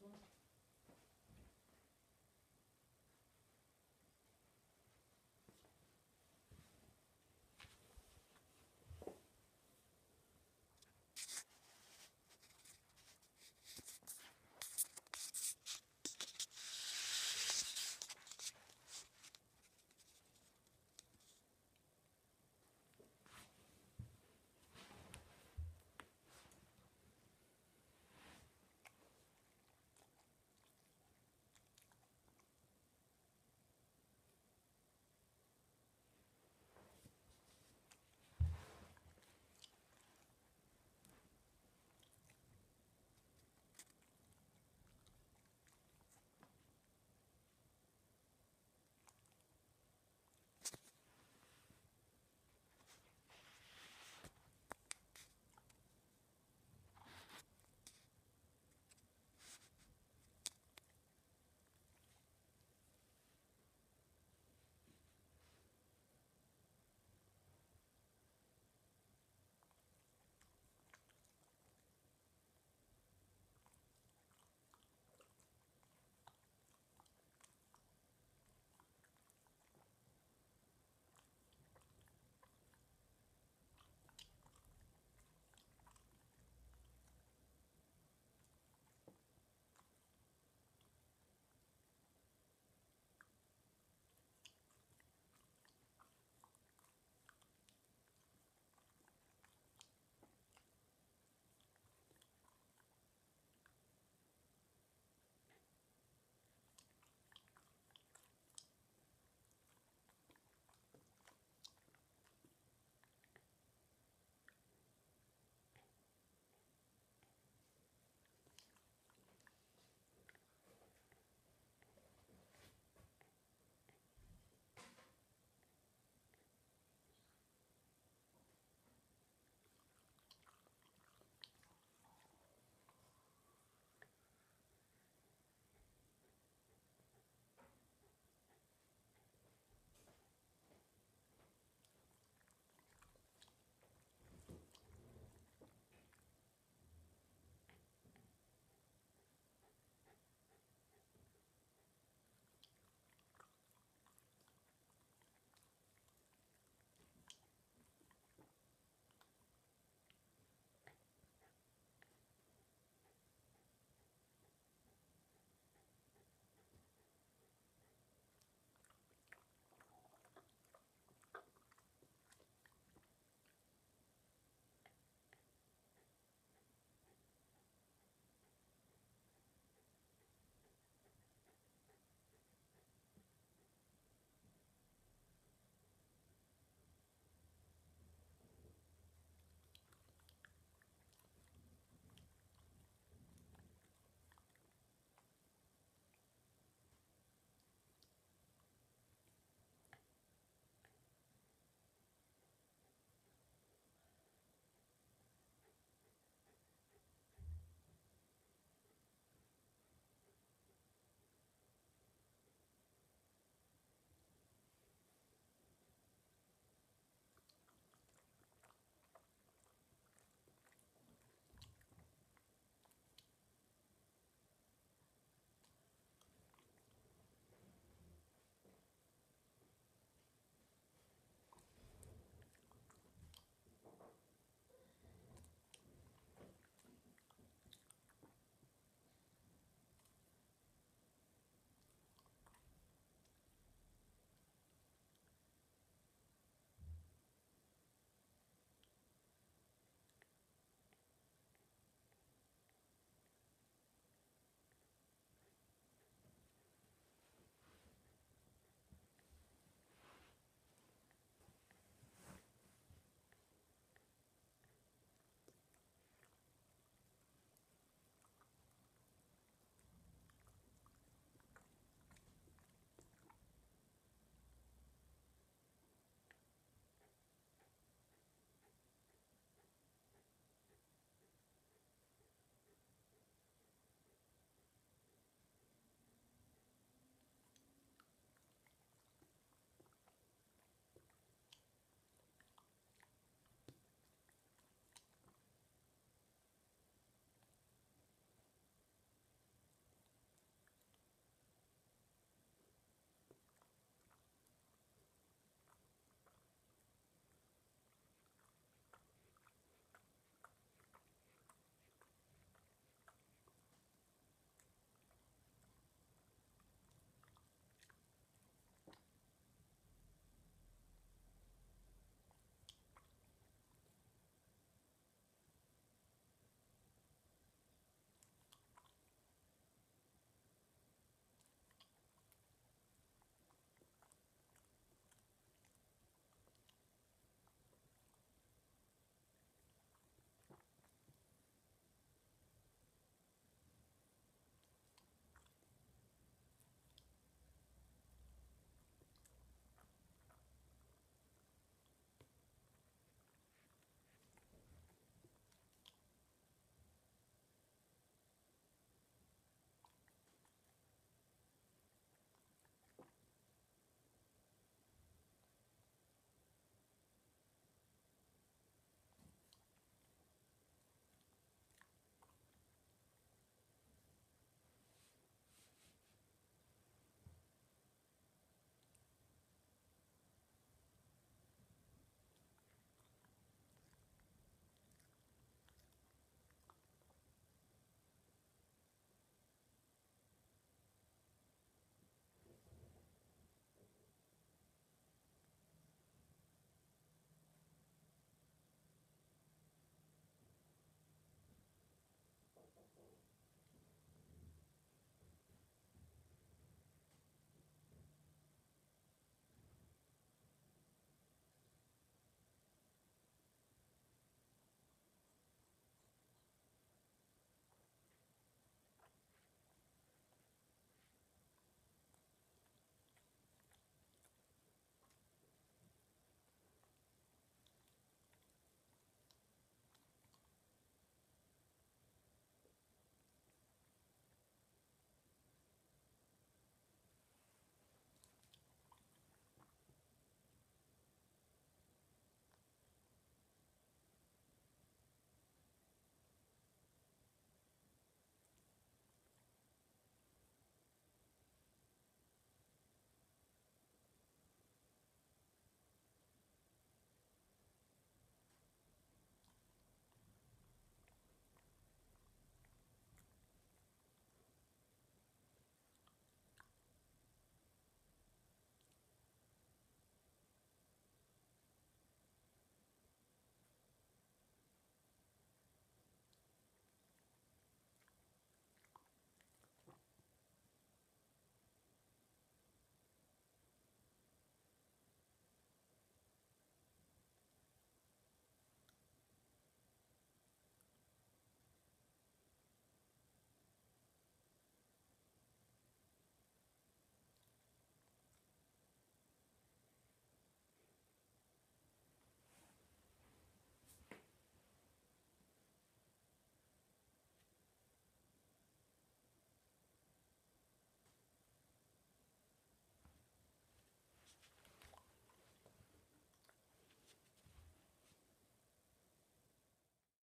손.